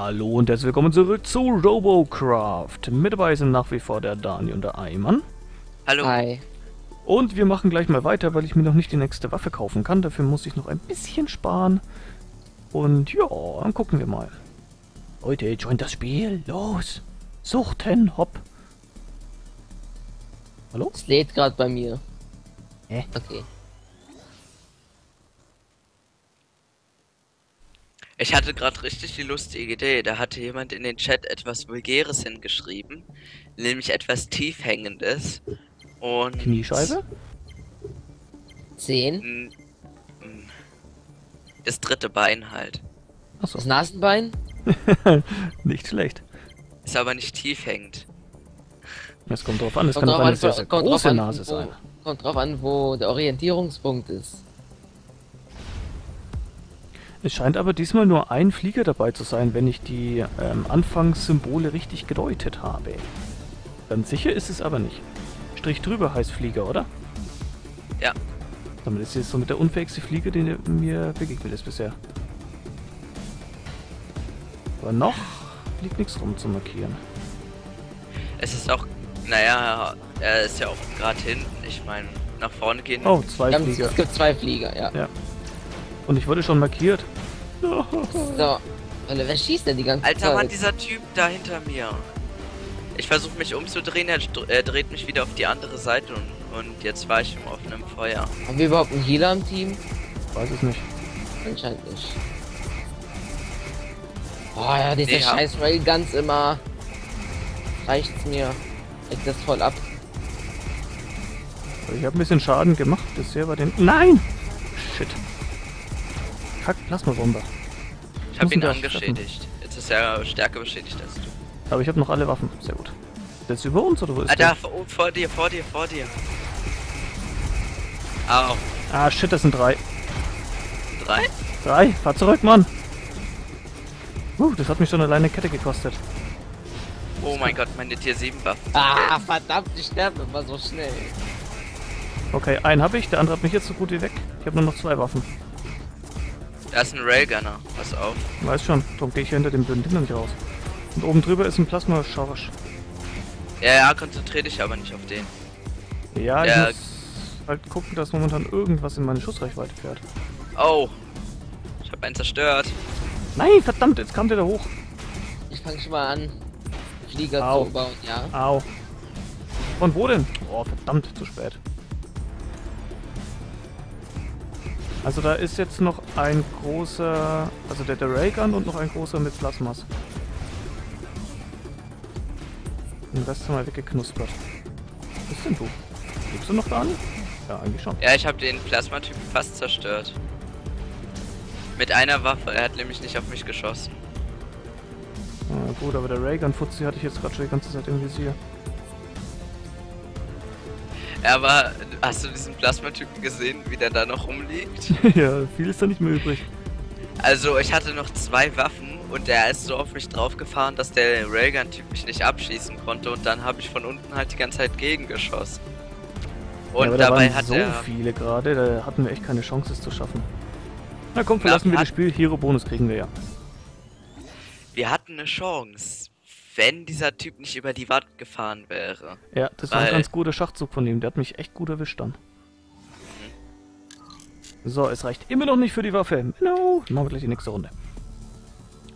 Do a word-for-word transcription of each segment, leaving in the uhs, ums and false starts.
Hallo und herzlich willkommen zurück zu RoboCraft. Mit dabei sind nach wie vor der Dani und der Eimann. Hallo. Hi. Und wir machen gleich mal weiter, weil ich mir noch nicht die nächste Waffe kaufen kann. Dafür muss ich noch ein bisschen sparen. Und ja, dann gucken wir mal. Leute, joint das Spiel. Los. Suchten, hopp. Hallo? Es lädt gerade bei mir. Hä? Okay. Ich hatte gerade richtig die lustige Idee. Da hatte jemand in den Chat etwas Vulgäres hingeschrieben, nämlich etwas Tiefhängendes. Und Kniescheibe? Zehn? Das dritte Bein halt. Achso. Das Nasenbein? Nicht schlecht. Ist aber nicht tiefhängend. Das kommt drauf an, es kann auch eine sehr, sehr große Nase sein. Kommt drauf an, wo der Orientierungspunkt ist. Es scheint aber diesmal nur ein Flieger dabei zu sein, wenn ich die ähm, Anfangssymbole richtig gedeutet habe. Ganz sicher ist es aber nicht. Strich drüber heißt Flieger, oder? Ja. Damit ist jetzt so mit der unfähigste Flieger, den mir begegnet ist bisher. Aber noch liegt nichts rum zu markieren. Es ist auch, naja, er ist ja auch gerade hinten. Ich meine, nach vorne gehen. Oh, zwei Ganz, Flieger. Es gibt zwei Flieger, ja. ja. Und ich wurde schon markiert. So. Wer schießt denn die ganze Alter, Zeit? Alter Mann, dieser Typ da hinter mir. Ich versuche mich umzudrehen, er, er dreht mich wieder auf die andere Seite und, und jetzt war ich im offenen Feuer. Haben wir überhaupt einen Healer im Team? Weiß ich nicht. Anscheinend nicht. Boah, ja, dieser nee, scheiß ja. Railguns immer. Reicht's mir. Ich das voll ab. Ich habe ein bisschen Schaden gemacht bisher bei den... Nein! Shit. Plasma-Bombe. Ich habe ihn angeschädigt. Treffen. Jetzt ist er stärker beschädigt als du. Aber ich habe noch alle Waffen. Sehr gut. Jetzt über uns oder wo ist Alter, der? Vor dir, vor dir, vor dir. Au. Ah, shit, das sind drei. Drei? Drei. Fahr zurück, Mann. Uh, das hat mich schon alleine Kette gekostet. Oh mein Gott, meine Tier sieben Waffe. Ah, verdammt, ich sterbe immer so schnell. Okay, einen habe ich, der andere hat mich jetzt so gut wie weg. Ich habe nur noch zwei Waffen. Da ist ein Railgunner, pass auf. Weiß schon, darum gehe ich hinter dem blöden Ding nicht raus. Und oben drüber ist ein Plasma-Schorsch. Ja, ja, konzentriere dich aber nicht auf den. Ja, der ich muss halt gucken, dass momentan irgendwas in meine Schussreichweite fährt. Oh, ich habe einen zerstört. Nein, verdammt, jetzt kam der da hoch. Ich fange schon mal an, Flieger Au. zu bauen, ja. Au. Von wo denn? Oh, verdammt, zu spät. Also da ist jetzt noch ein großer, also der, der Railgun und noch ein großer mit Plasmas. Den Rest haben wir weggeknuspert. Was bist denn du? Lebst du noch da an? Ja, eigentlich schon. Ja, ich habe den Plasmatypen fast zerstört. Mit einer Waffe, er hat nämlich nicht auf mich geschossen. Na gut, aber der Railgun-Fuzzi hatte ich jetzt gerade schon die ganze Zeit im Visier. Aber hast du diesen Plasmatypen gesehen, wie der da noch rumliegt? Ja, viel ist da nicht mehr übrig. Also ich hatte noch zwei Waffen und er ist so auf mich draufgefahren, dass der Railgun-Typ mich nicht abschießen konnte und dann habe ich von unten halt die ganze Zeit gegengeschossen. Und ja, aber dabei da waren hat so er... so viele gerade, da hatten wir echt keine Chance es zu schaffen. Na komm, verlassen wir das Spiel, Hero-Bonus kriegen wir ja. Wir hatten eine Chance. Wenn dieser Typ nicht über die Wand gefahren wäre. Ja, das war ein ganz guter Schachzug von ihm. Der hat mich echt gut erwischt dann. Mhm. So, es reicht immer noch nicht für die Waffe. No. Machen wir gleich die nächste Runde.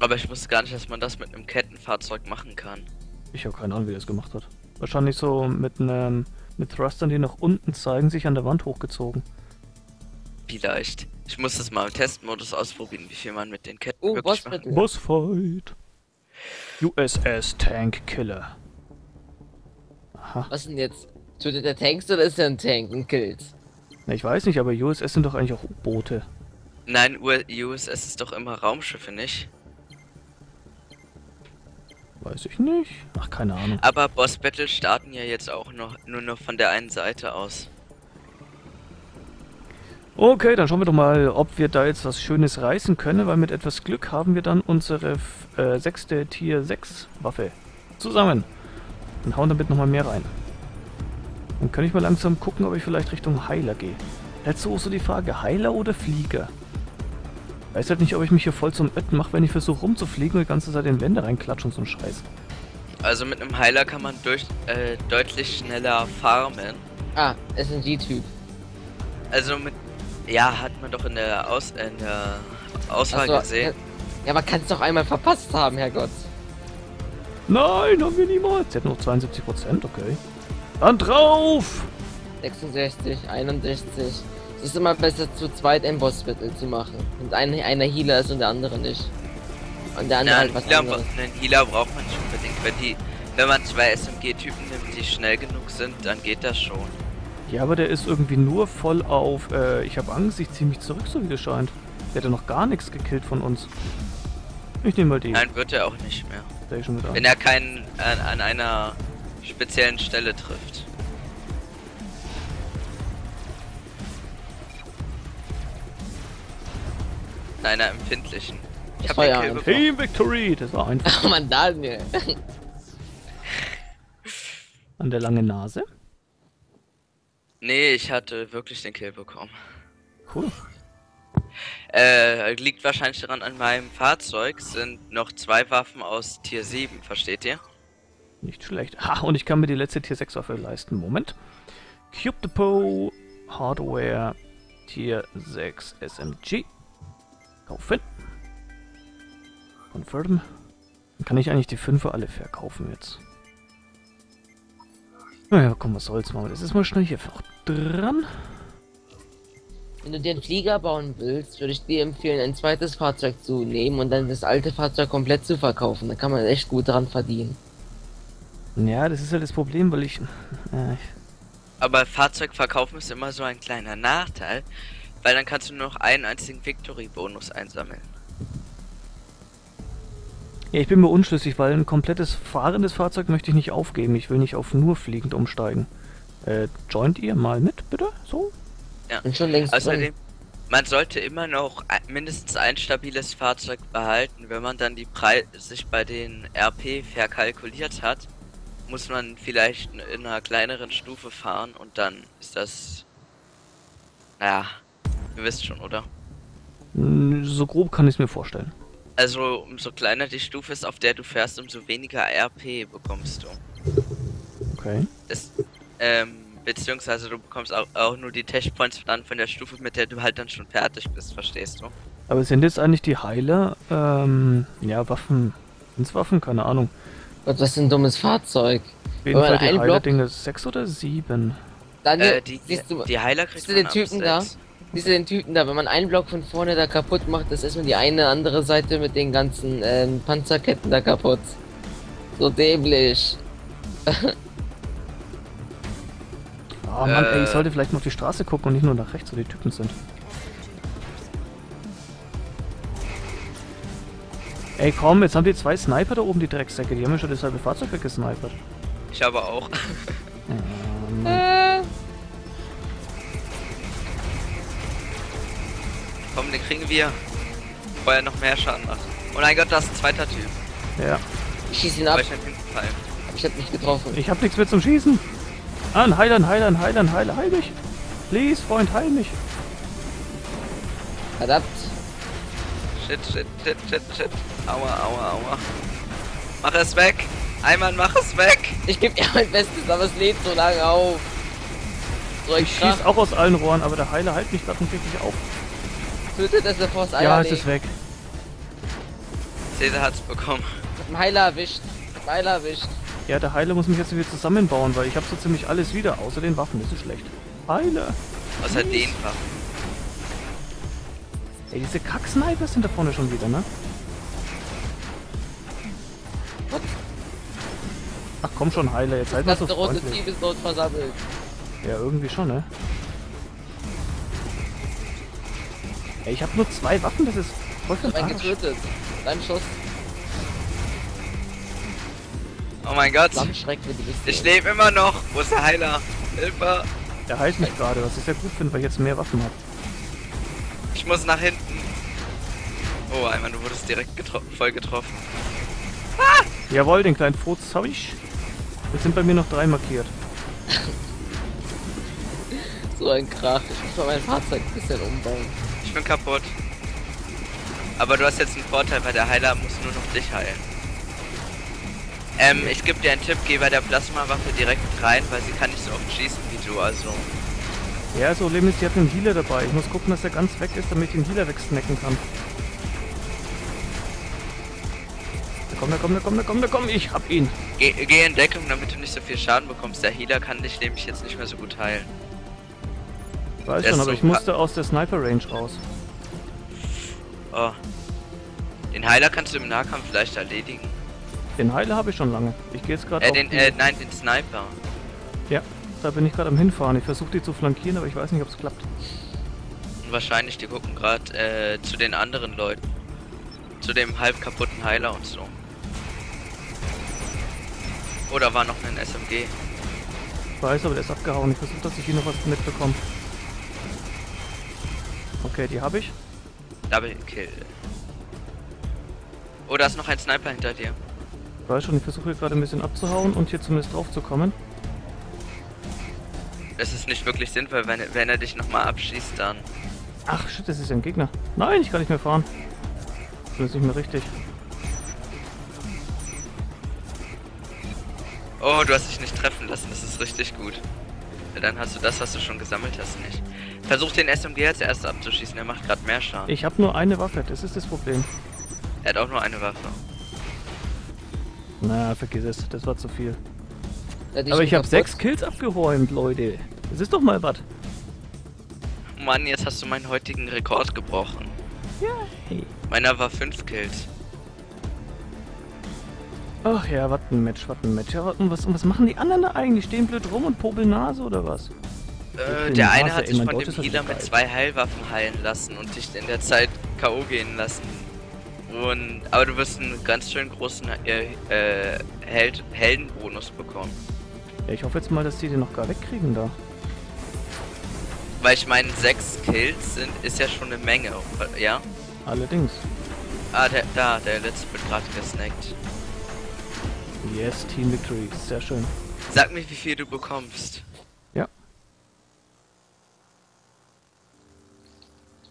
Aber ich wusste gar nicht, dass man das mit einem Kettenfahrzeug machen kann. Ich habe keine Ahnung, wie das gemacht hat. Wahrscheinlich so mit einem mit Thrustern, die nach unten zeigen, sich an der Wand hochgezogen. Vielleicht. Ich muss das mal im Testmodus ausprobieren, wie viel man mit den Ketten oh, wirklich machen kann. Bossfight. U S S Tank Killer. Aha. Was denn jetzt? Tötet der Tanks oder ist der ein Tank und killt? Na, ich weiß nicht, aber U S S sind doch eigentlich auch U-Boote. Nein, U S S ist doch immer Raumschiffe, nicht? Weiß ich nicht. Ach, keine Ahnung. Aber Boss Battle starten ja jetzt auch noch nur noch von der einen Seite aus. Okay, dann schauen wir doch mal, ob wir da jetzt was Schönes reißen können, weil mit etwas Glück haben wir dann unsere äh, sechste Tier sechs Waffe zusammen. Dann hauen damit nochmal mehr rein. Dann kann ich mal langsam gucken, ob ich vielleicht Richtung Heiler gehe. Dazu auch so die Frage, Heiler oder Flieger? Ich weiß halt nicht, ob ich mich hier voll zum Ötten mache, wenn ich versuche rumzufliegen und die ganze Zeit in Wände reinklatschen und so einen Scheiß. Also mit einem Heiler kann man durch, äh, deutlich schneller farmen. Ah, S M G-Typ. Also mit... Ja, hat man doch in der, Aus, in der Auswahl so, gesehen. Ja, aber kannst doch einmal verpasst haben, Herrgott. Nein, haben wir niemals. Sie hat nur zweiundsiebzig Prozent, okay. Dann drauf! sechsundsechzig, einundsechzig. Es ist immer besser, zu zweit ein Boss-Battle zu machen. Und einer eine Healer ist und der andere nicht. Und der andere ja, halt was Healer anderes. Einen Healer braucht man nicht unbedingt. Wenn, die, wenn man zwei S M G-Typen nimmt, die schnell genug sind, dann geht das schon. Ja, aber der ist irgendwie nur voll auf, äh, ich habe Angst, ich ziehe mich zurück, so wie das scheint. Der hat ja noch gar nichts gekillt von uns. Ich nehme mal den. Nein, wird er auch nicht mehr. Der ist schon mit an. Wenn er keinen an, an einer speziellen Stelle trifft. In einer empfindlichen. Ich hab ja einen Kill bekommen. Team Victory, das war einfach. Oh man, Daniel. An der langen Nase? Nee, ich hatte wirklich den Kill bekommen. Cool. Äh, liegt wahrscheinlich daran, an meinem Fahrzeug sind noch zwei Waffen aus Tier sieben, versteht ihr? Nicht schlecht. Ha, und ich kann mir die letzte Tier sechs Waffe leisten. Moment. Cube Depot Hardware Tier sechs S M G. Kaufen. Confirm. Dann kann ich eigentlich die fünfer alle verkaufen jetzt. Naja, komm, was soll's mal. Das ist mal schnell hier auch dran. Wenn du dir einen Flieger bauen willst, würde ich dir empfehlen, ein zweites Fahrzeug zu nehmen und dann das alte Fahrzeug komplett zu verkaufen. Da kann man echt gut dran verdienen. Ja, das ist ja halt das Problem, weil ich... Äh, Aber Fahrzeug verkaufen ist immer so ein kleiner Nachteil, weil dann kannst du nur noch einen einzigen Victory-Bonus einsammeln. Ja, ich bin mir unschlüssig, weil ein komplettes fahrendes Fahrzeug möchte ich nicht aufgeben. Ich will nicht auf nur fliegend umsteigen. Äh, joint ihr mal mit, bitte? So? Ja. Bin schon längst Außerdem, drin. Man sollte immer noch mindestens ein stabiles Fahrzeug behalten. Wenn man dann die Preise sich bei den R P verkalkuliert hat, muss man vielleicht in einer kleineren Stufe fahren und dann ist das... Naja, ihr wisst schon, oder? So grob kann ich es mir vorstellen. Also, umso kleiner die Stufe ist, auf der du fährst, umso weniger R P bekommst du. Okay. Das, ähm, beziehungsweise du bekommst auch, auch nur die Tech-Points dann von der Stufe, mit der du halt dann schon fertig bist, verstehst du? Aber sind jetzt eigentlich die Heiler, ähm, ja, Waffen, sind's Waffen, keine Ahnung. Gott, was ist ein dummes Fahrzeug? Auf jeden Fall die Heiler-Dinge, sechs oder sieben? Daniel, äh, die, siehst du, die Heiler kriegst du den Typen da? Diese den Typen da, wenn man einen Block von vorne da kaputt macht, das ist man die eine andere Seite mit den ganzen äh, Panzerketten da kaputt. So dämlich. Oh Mann, äh, ey, ich sollte vielleicht mal auf die Straße gucken und nicht nur nach rechts, wo die Typen sind. Ey komm, jetzt haben die zwei Sniper da oben, die Drecksäcke, die haben ja schon das halbe Fahrzeug weggesnipert. Ich habe auch. ähm. äh. Komm, den kriegen wir. Vorher noch mehr Schaden machen. Oh mein Gott, da ist ein zweiter Typ. Ja. Ich schieß ihn ab. Ich, ich hab nicht getroffen. Ich hab nichts mehr zum Schießen. An, Heilern, Heilern, Heilern, Heilern, heil mich. Please, Freund, heil mich. Verdammt. Shit, shit, shit, shit, shit. Aua, aua, aua. Mach es weg. Einmal mach es weg. Ich geb ja mein Bestes, aber es lädt so lange auf. So, ich ich schieß auch aus allen Rohren, aber der Heiler heilt mich grad nicht wirklich auf. Tötet es, bevor es Eier Ja, legt. Es ist weg. Cäsar hat's bekommen. Ich hab einen Heiler erwischt. Ich hab einen Heiler erwischt. Ja, der Heiler muss mich jetzt wieder zusammenbauen, weil ich hab so ziemlich alles wieder. Außer den Waffen, das ist schlecht. Heiler. Außer den Waffen. Ey, diese Kack-Sniper sind da vorne schon wieder, ne? What? Ach komm schon, Heiler, jetzt halt mal so freundlich. Das rote Team ist dort versammelt. Ja, irgendwie schon, ne? Ey, ich hab nur zwei Waffen, das ist voll für einen getötet. Dein Schuss. Oh mein Gott. Ich lebe immer noch. Wo ist der Heiler? Hilfe. Der heilt mich gerade, was ich sehr gut finde, weil ich jetzt mehr Waffen habe. Ich muss nach hinten. Oh, einmal, du wurdest direkt getroffen, voll getroffen. Ah! Jawohl, den kleinen Furz habe ich. Jetzt sind bei mir noch drei markiert. So ein Krach. Ich muss mal mein Fahrzeug ein bisschen umbauen. Ich bin kaputt. Aber du hast jetzt einen Vorteil, weil der Heiler muss nur noch dich heilen. Ähm, ich gebe dir einen Tipp, geh bei der Plasma-Waffe direkt rein, weil sie kann nicht so oft schießen wie du, also... Ja, das Problem ist, sie hat einen Healer dabei. Ich muss gucken, dass der ganz weg ist, damit ich den Healer wegsnacken kann. Da komm, da komm, da komm, da komm, da komm, ich hab ihn! Geh, geh in Deckung, damit du nicht so viel Schaden bekommst. Der Healer kann dich nämlich jetzt nicht mehr so gut heilen. Weiß schon, aber ich musste aus der Sniper-Range raus. Oh. Den Heiler kannst du im Nahkampf vielleicht erledigen. Den Heiler habe ich schon lange. Ich gehe jetzt gerade. Äh, den, die... äh, nein, den Sniper. Ja, da bin ich gerade am Hinfahren. Ich versuche die zu flankieren, aber ich weiß nicht, ob es klappt. Und wahrscheinlich, die gucken gerade äh, zu den anderen Leuten. Zu dem halb kaputten Heiler und so. Oder war noch ein S M G? Ich weiß, aber der ist abgehauen. Ich versuche, dass ich hier noch was mitbekomme. Okay, die habe ich. Double Kill. Oh, da ist noch ein Sniper hinter dir. Ich weiß schon, ich versuche gerade ein bisschen abzuhauen und hier zumindest drauf zu kommen. Es ist nicht wirklich sinnvoll, wenn, wenn er dich nochmal abschießt, dann... Ach, shit, das ist ein Gegner. Nein, ich kann nicht mehr fahren. Das ist nicht mehr richtig. Oh, du hast dich nicht treffen lassen, das ist richtig gut. Dann hast du das, was du schon gesammelt hast, nicht. Versuch den S M G als erster abzuschießen, der macht gerade mehr Schaden. Ich habe nur eine Waffe, das ist das Problem. Er hat auch nur eine Waffe. Na, vergiss es, das war zu viel. Aber ich habe sechs Kills abgeräumt, Leute. Das ist doch mal was. Mann, jetzt hast du meinen heutigen Rekord gebrochen. Ja. Hey. Meiner war fünf Kills. Ach ja, was ein Match, was ein Match. Ja, und was, was machen die anderen da eigentlich? Stehen blöd rum und popeln Nase oder was? Äh, der eine hat sich von dem Healer mit zwei Heilwaffen heilen lassen und dich in der Zeit K O gehen lassen. Und, aber du wirst einen ganz schön großen äh, äh, Held, Heldenbonus bekommen. Ja, ich hoffe jetzt mal, dass die den noch gar wegkriegen da. Weil ich meine, sechs Kills sind, ist ja schon eine Menge, ja? Allerdings. Ah, der, da, der letzte wird gerade gesnackt. Yes, Team Victory, sehr schön. Sag mir, wie viel du bekommst. Ja.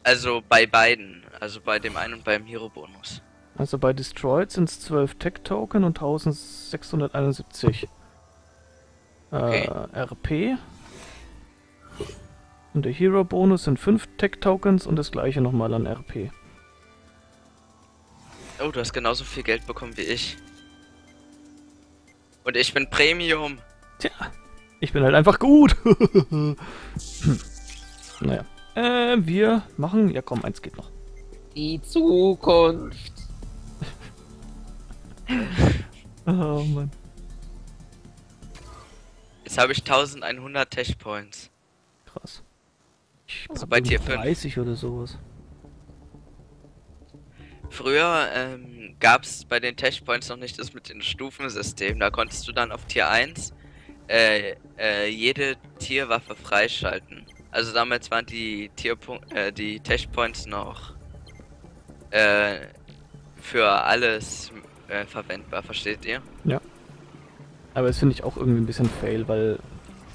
Also bei beiden, also bei dem einen und beim Hero-Bonus. Also bei Destroyed sind es zwölf Tech-Token und eintausendsechshunderteinundsiebzig okay. äh, R P. Und der Hero-Bonus sind fünf Tech-Tokens und das gleiche nochmal an R P. Oh, du hast genauso viel Geld bekommen wie ich. Und ich bin Premium. Tja, ich bin halt einfach gut. hm. Naja. Äh, wir machen... Ja komm, eins geht noch. Die Zukunft. Oh Mann. Jetzt habe ich eintausendeinhundert Tech Points. Krass. Ich also bei Tier dreißig oder sowas. Früher ähm, gab es bei den Tech Points noch nicht das mit dem Stufensystem. Da konntest du dann auf Tier eins äh, äh, jede Tierwaffe freischalten. Also damals waren die Tierpunkt, äh, die Tech Points noch äh, für alles äh, verwendbar, versteht ihr? Ja. Aber das finde ich auch irgendwie ein bisschen fail, weil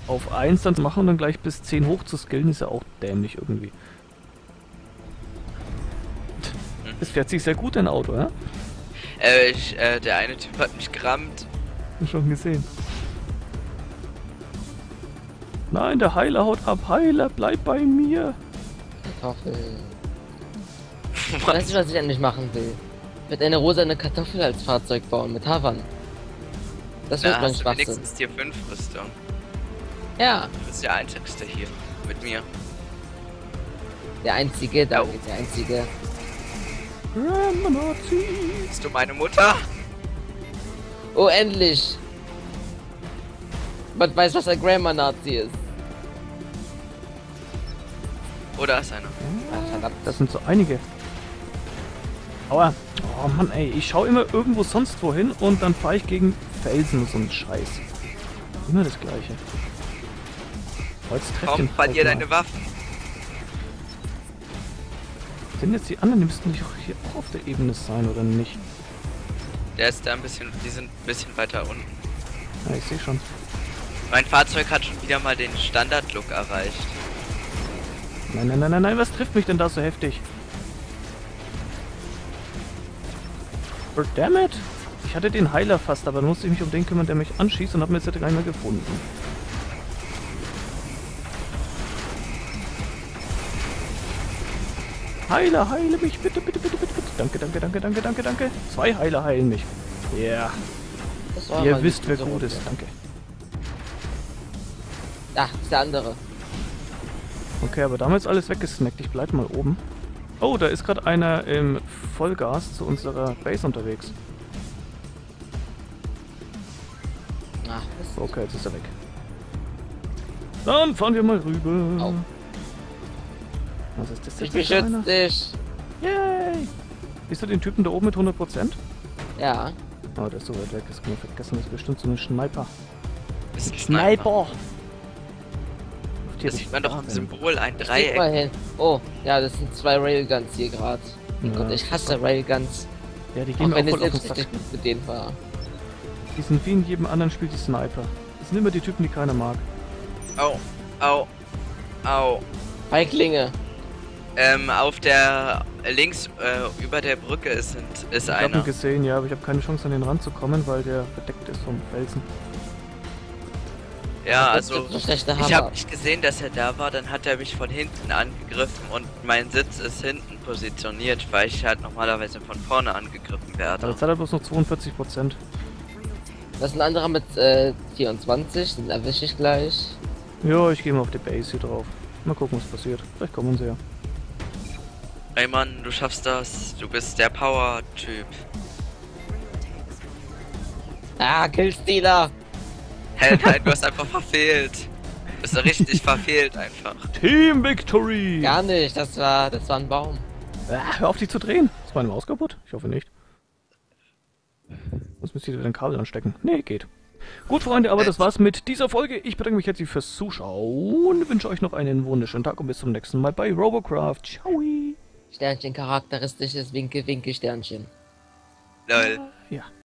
auf eins dann zu machen und dann gleich bis zehn hoch zu skillen ist ja auch dämlich irgendwie. Hm. Es fährt sich sehr gut dein Auto, ne? Äh, ich, äh, der eine Typ hat mich gerammt. Schon gesehen. Nein, der Heiler haut ab. Heiler, bleib bei mir. Kartoffel. Ich weiß nicht, was ich endlich machen will. Mit einer rosa eine Kartoffel als Fahrzeug bauen, mit Havan. Das wird mein Spaß. Nächstes Tier fünf Rüstung. Ja. Du bist der Einzigste hier. Mit mir. Der Einzige, da oh. geht der Einzige. Bist du meine Mutter? Oh, endlich. Man weiß, was ein Grammar-Nazi ist. Oder oh, ist einer? Ach, verdammt, das sind so einige. Aua. Oh Mann, ey, ich schaue immer irgendwo sonst wohin und dann fahre ich gegen Felsen, so ein Scheiß. Immer das Gleiche. Warum fallen dir deine Waffen? Sind jetzt die anderen, die müssten doch hier auch auf der Ebene sein, oder nicht? Der ist da ein bisschen, die sind ein bisschen weiter unten. Ja, ich sehe schon. Mein Fahrzeug hat schon wieder mal den Standard-Look erreicht. Nein, nein, nein, nein, nein, was trifft mich denn da so heftig? Goddammit! Ich hatte den Heiler fast, aber dann musste ich mich um den kümmern, der mich anschießt, und habe mir jetzt gar nicht mehr gefunden. Heiler, heile mich, bitte, bitte, bitte, bitte, bitte. Danke, danke, danke, danke, danke, danke. Zwei Heiler heilen mich. Ja. Yeah. Ihr wisst, wer gut ist. Danke. Da, ist der andere. Okay, aber da haben wir jetzt alles weggesnackt. Ich bleib mal oben. Oh, da ist gerade einer im Vollgas zu unserer Base unterwegs. Ach, okay, jetzt ist er weg. Dann fahren wir mal rüber. Au. Was ist das denn? Ich beschütze dich! Yay! Siehst du den Typen da oben mit hundert Prozent? Ja. Oh, der ist so weit weg, das kann man vergessen, das ist bestimmt so ein Sniper. Das ist ein Sniper! Das sieht man doch am Symbol, ein Dreieck. Oh, ja, das sind zwei Railguns hier gerade. Ja, Gott, ich hasse Railguns. Ja, die gehen auch wenn ich selbst nicht gut mit denen war. Die sind wie in jedem anderen Spiel die Sniper. Das sind immer die Typen, die keiner mag. Au, au, au. Feiglinge. Ähm, auf der, links, äh, über der Brücke ist, ist ich einer. Ich hab ihn gesehen, ja, aber ich habe keine Chance an den Rand zu kommen, weil der bedeckt ist vom Felsen. Ja, also, ich habe nicht gesehen, dass er da war, dann hat er mich von hinten angegriffen und mein Sitz ist hinten positioniert, weil ich halt normalerweise von vorne angegriffen werde. Aber jetzt hat er bloß noch zweiundvierzig Prozent. Das ist ein anderer mit äh, vierundzwanzig, den erwische ich gleich. Ja, ich gehe mal auf die Base hier drauf. Mal gucken, was passiert. Vielleicht kommen sie ja. Ey Mann, du schaffst das. Du bist der Power-Typ. Ah, Killstealer! Hey, nein, du hast einfach verfehlt. Du bist richtig verfehlt einfach. Team Victory! Gar nicht, das war, das war ein Baum. Ah, hör auf, dich zu drehen. Ist meine Maus kaputt? Ich hoffe nicht. Sonst müsst ihr wieder ein Kabel anstecken. Nee, geht. Gut, Freunde, aber das war's mit dieser Folge. Ich bedanke mich herzlich fürs Zuschauen. Wünsche euch noch einen wunderschönen Tag und bis zum nächsten Mal bei RoboCraft. Ciao! Sternchen charakteristisches Winke-Winke-Sternchen. Lol. Ja.